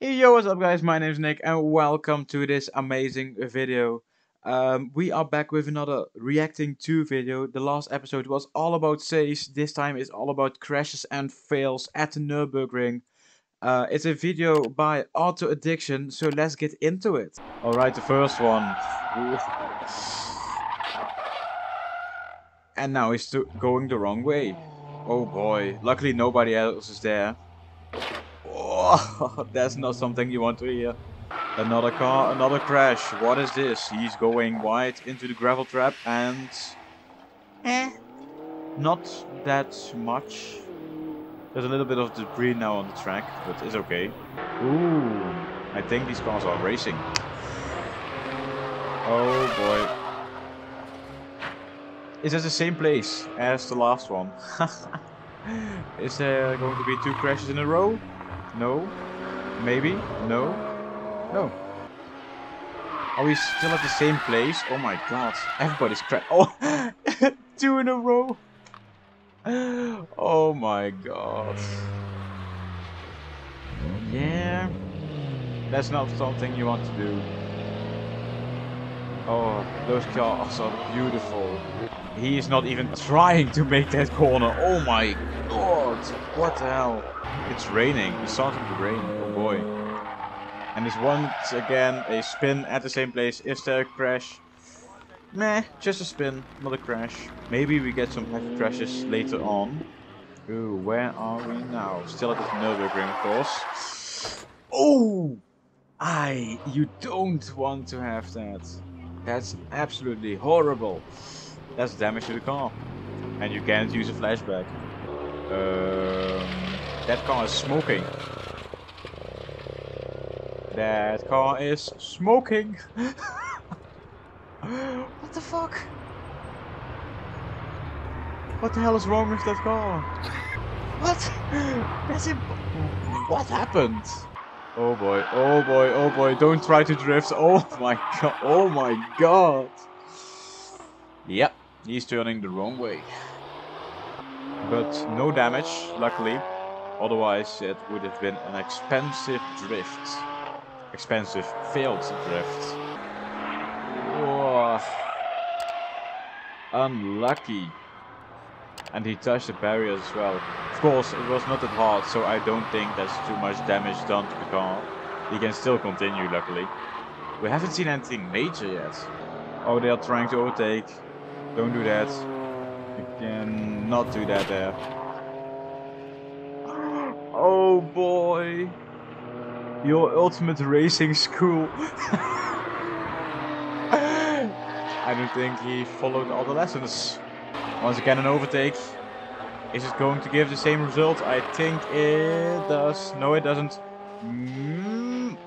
Yo, what's up guys, my name is Nick and welcome to this amazing video. We are back with another reacting to video. The last episode was all about safes, this time is all about crashes and fails at the Nürburgring. It's a video by Auto Addiction, so let's get into it. Alright, the first one. And now he's going the wrong way. Oh boy, luckily nobody else is there. Oh, that's not something you want to hear. Another car, another crash. What is this? He's going wide into the gravel trap and... Not that much. There's a little bit of debris now on the track, but it's okay. Ooh, I think these cars are racing. Oh boy. Is that the same place as the last one? Is there going to be two crashes in a row? No? Maybe? No? No. Are we still at the same place? Oh my god. Everybody's crashing. Oh! Two in a row! Oh my god. Yeah. That's not something you want to do. Oh, those cars are beautiful. He is not even trying to make that corner. Oh my god, what the hell? It's raining, it's starting to rain, oh boy. And it's once again a spin at the same place. Is there a crash? Meh, just a spin, not a crash. Maybe we get some heavy crashes later on. Ooh, where are we now? Still at the Nürburgring, of course. Oh! You don't want to have that. That's absolutely horrible. That's damage to the car. And you can't use a flashback. That car is smoking. That car is smoking. What the fuck? What the hell is wrong with that car? What? That's what happened? Oh boy, oh boy, oh boy, don't try to drift. Oh my god, oh my god. Yep, he's turning the wrong way. But no damage, luckily. Otherwise it would have been an expensive drift. Expensive failed drift. Whoa. Unlucky. And he touched the barrier as well. Of course, it was not that hard, so I don't think that's too much damage done to the car. He can still continue, luckily. We haven't seen anything major yet. Oh, they are trying to overtake. Don't do that. You cannot do that there. Oh boy! Your ultimate racing school. I don't think he followed all the lessons. Once again, an overtake. Is it going to give the same result? I think it does. No, it doesn't.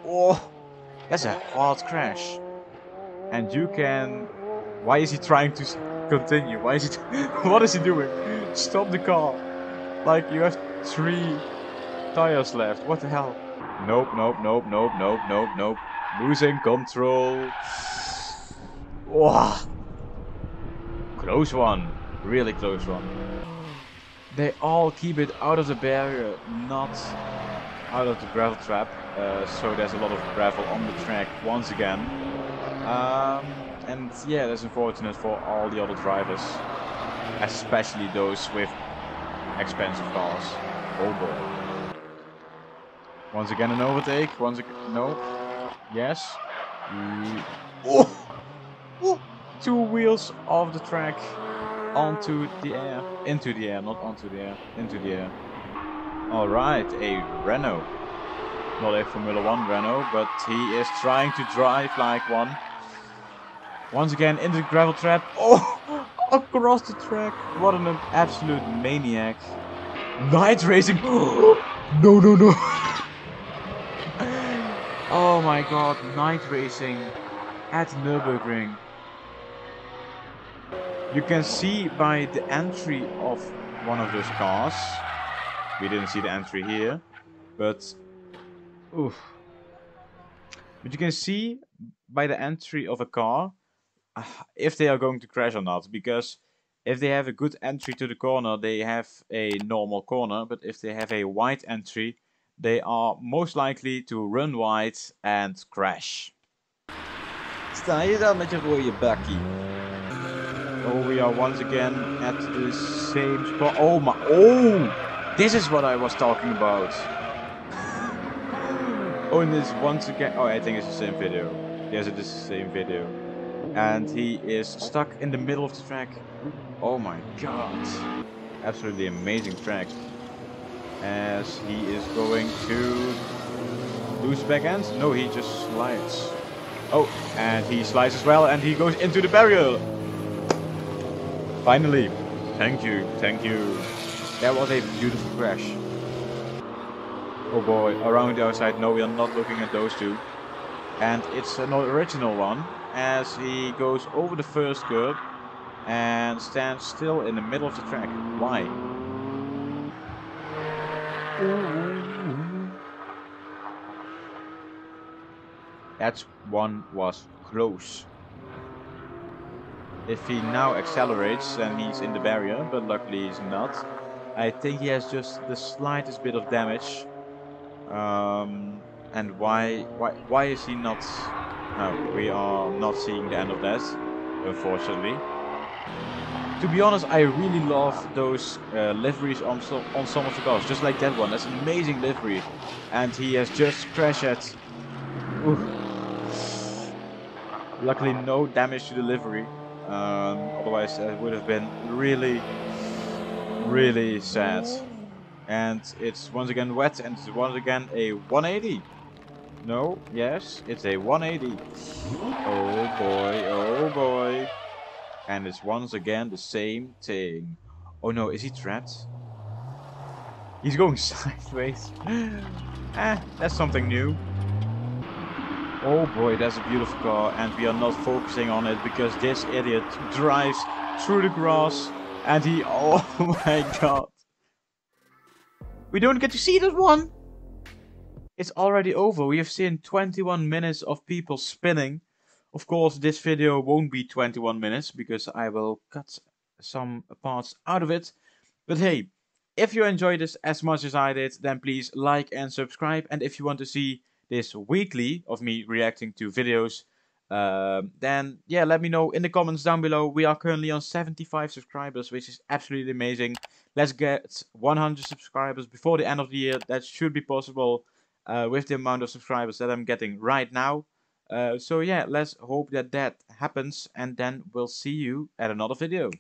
Oh, that's a hard crash. And you can... Why is he trying to continue? Why is he... What is he doing? Stop the car. Like, you have 3 tires left. What the hell? Nope, nope, nope, nope, nope, nope, nope. Losing control. Oh. Close one. Really close one. They all keep it out of the barrier, not out of the gravel trap. So there's a lot of gravel on the track once again. And yeah, that's unfortunate for all the other drivers, especially those with expensive cars. Oh boy. Once again an overtake, once again, no, yes. Oh. Oh. 2 wheels off the track, onto the air, into the air, not onto the air, into the air. Alright, a Renault. Not a Formula 1 Renault, but he is trying to drive like one. Once again in the gravel trap. Oh, across the track. What an absolute maniac. Night racing. No, no, no. Oh my god, night racing at Nürburgring. You can see by the entry of one of those cars. We didn't see the entry here, but... Oof. But you can see by the entry of a car if they are going to crash or not, because if they have a good entry to the corner, they have a normal corner, but if they have a wide entry, they are most likely to run wide and crash. Sta je daar met je rode bakkie? Oh, we are once again at the same spot. Oh my, oh! This is what I was talking about. Oh, and it's once again, oh, I think it's the same video. Yes, it is the same video. And he is stuck in the middle of the track. Oh my god. Absolutely amazing track. As he is going to loose back end. No, he just slides. Oh, and he slides as well, and he goes into the barrier. Finally. Thank you, thank you. That was a beautiful crash. Oh boy, around the outside. No, we are not looking at those two. And it's an original one, as he goes over the first curb and stands still in the middle of the track. Why? That one was close. If he now accelerates, then he's in the barrier, but luckily he's not. I think he has just the slightest bit of damage. And why is he not? No, we are not seeing the end of that, unfortunately. To be honest, I really love those liveries on some of the cars, just like that one. That's an amazing livery. And he has just crashed at... Oof. Luckily no damage to the livery. Otherwise that would have been really, really sad. And it's once again wet, and it's once again a 180. No, yes, it's a 180. Oh boy, oh boy. And it's once again the same thing. Oh no, is he trapped? He's going sideways. Ah, that's something new. Oh boy, that's a beautiful car, and we are not focusing on it because this idiot drives through the grass, and he... Oh my god. We don't get to see that one. It's already over. We have seen 21 minutes of people spinning. Of course, this video won't be 21 minutes because I will cut some parts out of it. But hey, if you enjoyed this as much as I did, then please like and subscribe. And if you want to see this weekly of me reacting to videos, then yeah, let me know in the comments down below. We are currently on 75 subscribers, which is absolutely amazing. Let's get 100 subscribers before the end of the year. That should be possible with the amount of subscribers that I'm getting right now. So yeah, let's hope that happens, and then we'll see you at another video.